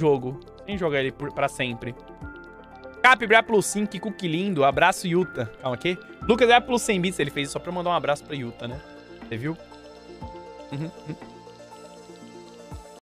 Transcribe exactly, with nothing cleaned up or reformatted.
jogo, sem jogar ele por, pra sempre. Capibra plus cinco, Kiku, que lindo. Abraço, Yuta. Calma aqui. Lucas é plus cem bits, ele fez só pra mandar um abraço pra Yuta, né? Você viu? Uhum.